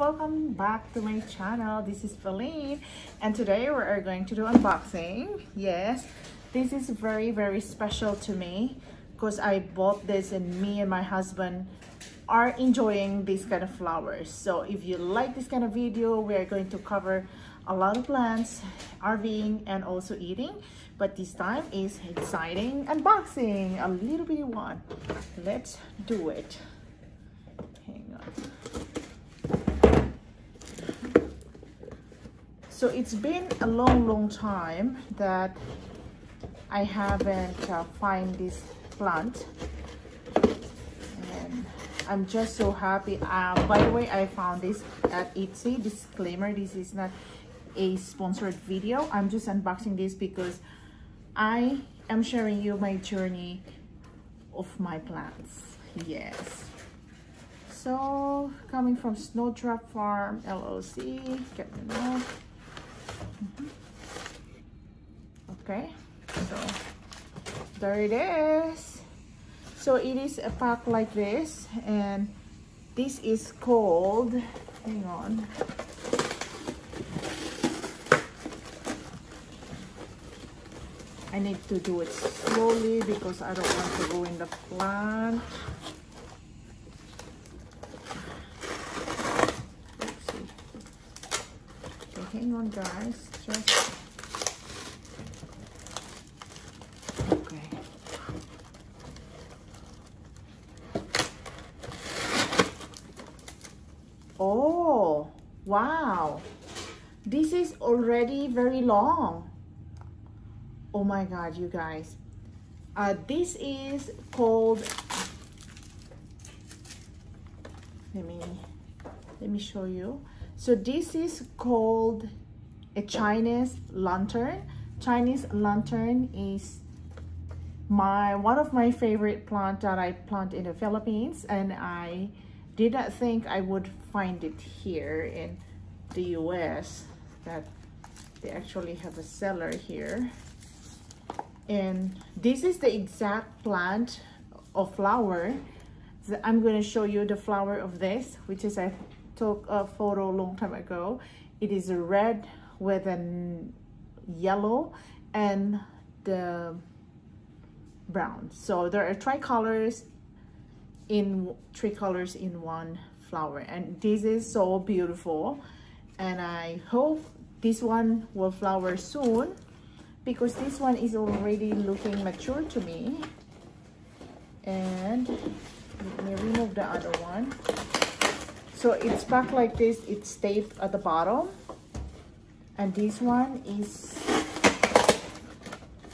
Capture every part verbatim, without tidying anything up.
welcome back to my channel. This is Feline, and today we are going to do unboxing. Yes, this is very very special to me because I bought this and me and my husband are enjoying these kind of flowers. So if you like this kind of video, we are going to cover a lot of plants, RVing, and also eating, but this time is exciting unboxing, a little bitty one. Let's do it. Hang on. So it's been a long long time that I haven't uh, find this plant, and I'm just so happy. Uh, by the way, I found this at Etsy. Disclaimer, this is not a sponsored video. I'm just unboxing this because I am sharing you my journey of my plants. Yes, so coming from Snowdrop Farm L L C. Get them out. Mm-hmm. Okay, so there it is. So it is a pack like this, and this is called, hang on, I need to do it slowly because I don't want to ruin the plant. Let's see. Okay, hang on guys. Just... Okay. Oh, wow. This is already very long. Oh my god, you guys, uh, this is called, let me let me show you. So this is called a Chinese lantern. Chinese lantern is my one of my favorite plant that I plant in the Philippines, and I did not think I would find it here in the U S that they actually have a seller here. And this is the exact plant or flower. I'm going to show you the flower of this, which is I took a photo a long time ago. It is a red with a yellow and the brown. So there are tricolors in three colors in one flower, and this is so beautiful. And I hope this one will flower soon, because this one is already looking mature to me. And let me remove the other one. So it's packed like this, it's taped at the bottom, and this one is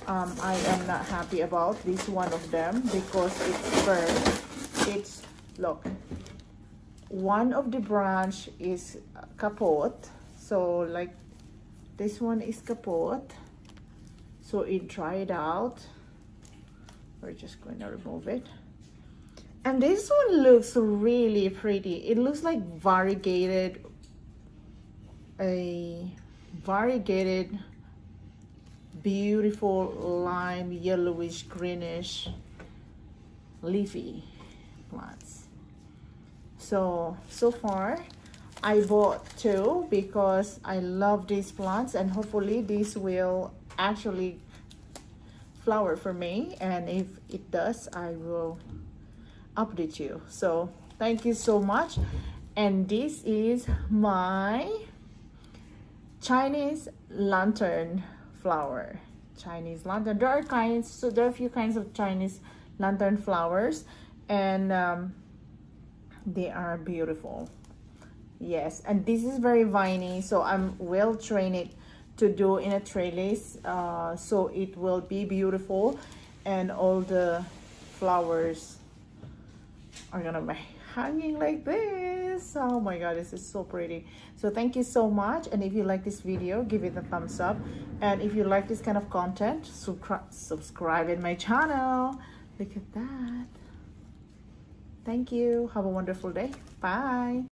um I am not happy about this one of them because it's burned. It's, look, one of the branch is kaput, so like this one is kaput. So it dried out. We're just going to remove it. And this one looks really pretty. It looks like variegated, a variegated, beautiful lime, yellowish, greenish, leafy plants. So, so far, I bought two because I love these plants, and hopefully this will actually flower for me, and if it does, I will update you. So thank you so much. And this is my Chinese lantern flower. Chinese lantern, there are kinds, so there are a few kinds of Chinese lantern flowers, and um, they are beautiful. Yes, and this is very viney, so I'm well trained to do in a trellis, uh, so it will be beautiful, and all the flowers are gonna be hanging like this. Oh my god, this is so pretty. So thank you so much, and if you like this video, give it a thumbs up, and if you like this kind of content, subscribe in my channel. Look at that. Thank you, have a wonderful day. Bye.